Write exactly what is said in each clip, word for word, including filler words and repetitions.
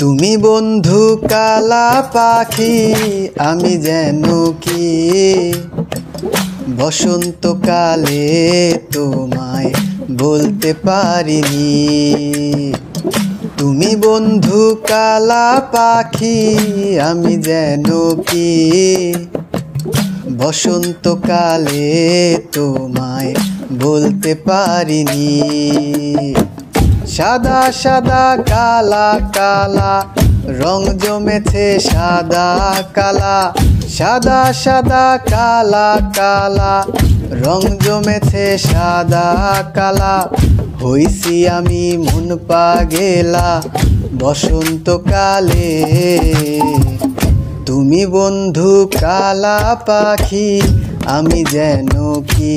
तुमी बंधु काला पाखी आमी जेनो की बसंत काले तोमाय बोलते पारिनी। तुमी बंधु काला पाखी आमी जेनो की बसंत काले तोमाय बोलते पारिनी। সাদা সাদা কালা কালা রং জমেছে সাদা কালা। সাদা সাদা কালা কালা রং জমেছে সাদা কালা। হইছি আমি মন পাগলা বসন্ত কালে। তুমি বন্ধু কালা পাখি আমি যেন কি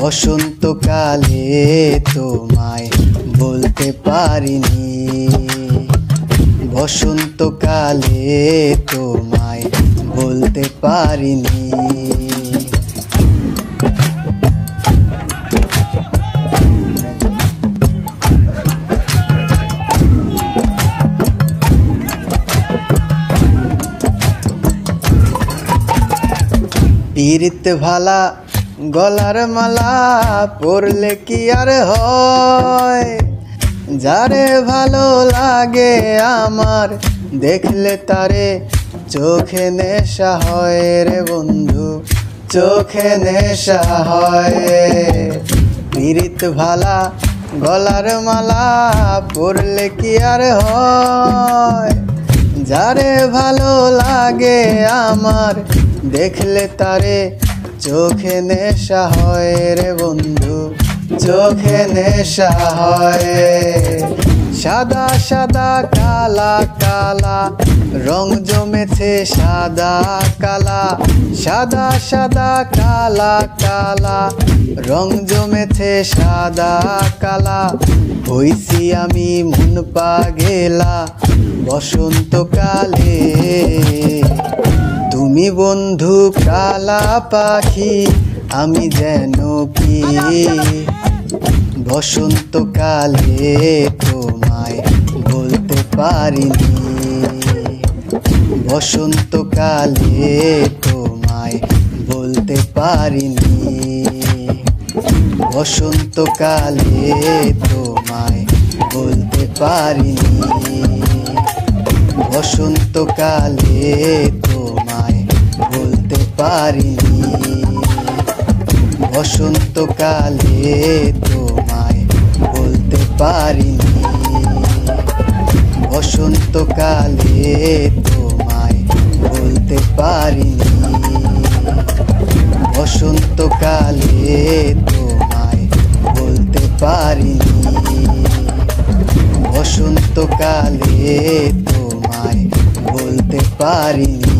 बसंत काले तोमाय बोलते पारिनी। बसंत काले तोमाय बोलते पारिनी। पीरित भाला गलार माला पड़ले कि आर हय। जारे भालो लागे आमार देखले तारे चोखे नेशा हय रे बंधु चोखे नेशा हय। पीरित भाला गलार माला पड़ले कि आर हय। जारे भालो लागे आमार देखले तारे चोखे नेशा हय रे बंधु चोखे नेशा हय। सादा सादा काला काला रंग जमेছে সাদা কালা। সাদা সাদা কালা কালা রং জমেছে সাদা কালা। হইছি আমি মন পাগলা বসন্ত কালে। तुमी बंधु काला पाखी आमी जेनो की बसंत काले तोमाय बोलते पारिनी। बसंत काले तोमाय बोलते पारिनी। बसंत काले तोमाय बोलते पारिनी। बसंत काले तोमाय बोलते पारिनी। बसंत काले तोमाय बोलते पारिनी। बसंत काले तोमाय बोलते पारिनी। बसंत काले तोमाय बोलते पारिनी। बसंत काले तोमाय बोलते पारिनी।